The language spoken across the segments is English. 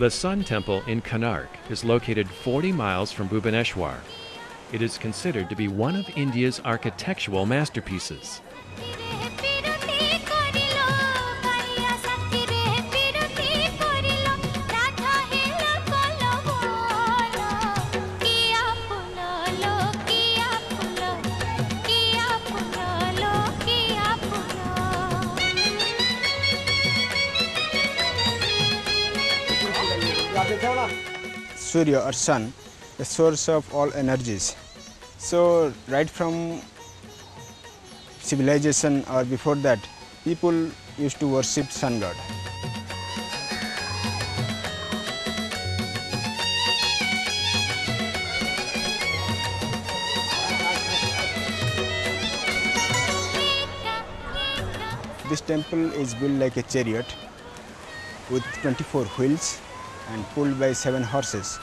The Sun Temple in Konark is located 40 miles from Bhubaneswar. It is considered to be one of India's architectural masterpieces. Surya or sun, the source of all energies. So right from civilization or before that, people used to worship sun god. This temple is built like a chariot with 24 wheels and pulled by 7 horses.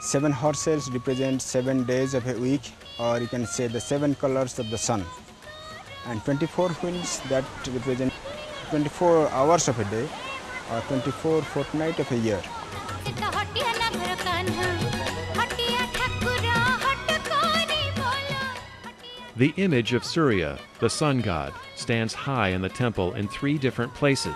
7 horses represent 7 days of a week, or you can say the 7 colors of the sun. And 24 wheels that represent 24 hours of a day, or 24 fortnight of a year. The image of Surya, the sun god, stands high in the temple in 3 different places.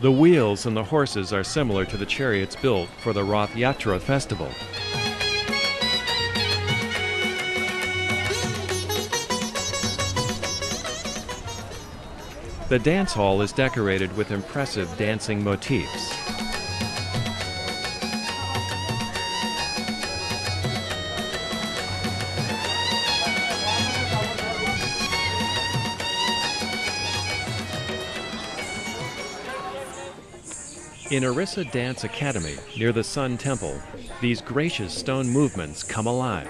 The wheels and the horses are similar to the chariots built for the Rath Yatra festival. The dance hall is decorated with impressive dancing motifs. In Orissa Dance Academy, near the Sun Temple, these gracious stone movements come alive.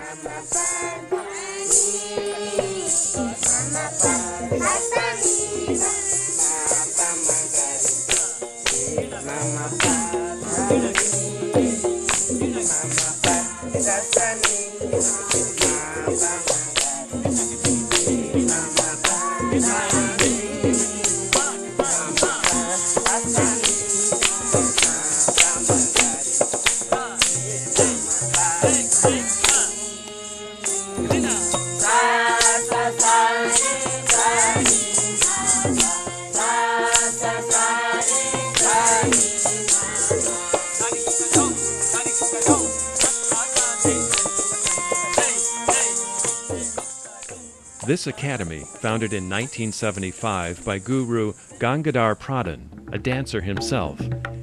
This academy, founded in 1975 by Guru Gangadhar Pradhan, a dancer himself,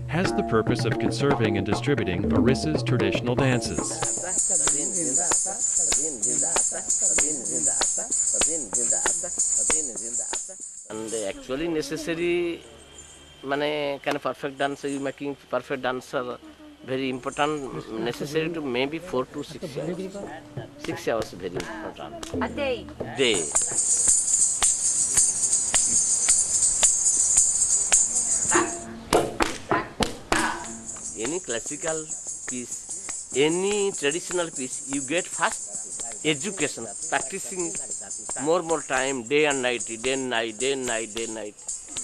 has the purpose of conserving and distributing Orissa's traditional dances. And actually necessary, kind of perfect dancer, you making perfect dancer very important, necessary to maybe 4 to 6 hours. 6 hours very important. A day. Day. Any classical piece, any traditional piece, you get first education, practicing more time, day and night. You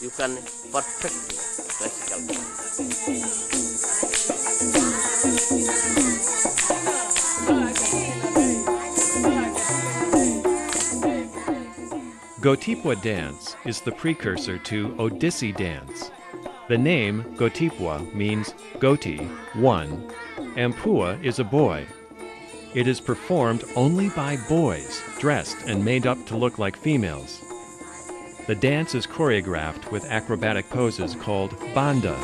can perfect classical piece. Gotipua dance is the precursor to Odissi dance. The name Gotipua means Goti, one, and Pua is a boy. It is performed only by boys, dressed and made up to look like females. The dance is choreographed with acrobatic poses called Banda.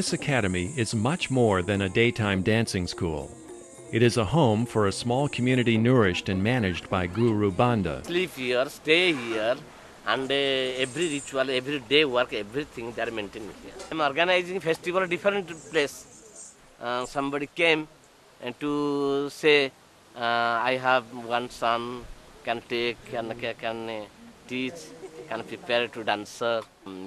This academy is much more than a daytime dancing school. It is a home for a small community nourished and managed by Guru Banda. Sleep here, stay here, and every ritual, every day work, everything they are maintained here. I'm organizing festival different place. Somebody came and to say, I have one son, can take, can teach, can prepare to dancer.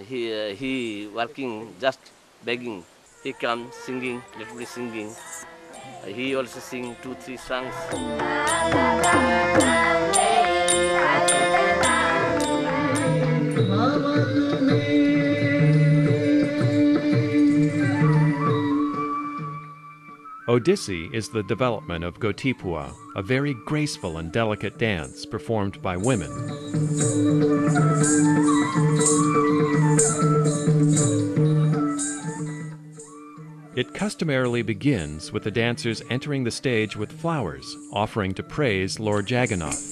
He working, just begging. He come singing, little bit singing. He also sing 2-3 songs. Odissi is the development of Gotipua, a very graceful and delicate dance performed by women. It customarily begins with the dancers entering the stage with flowers, offering to praise Lord Jagannath.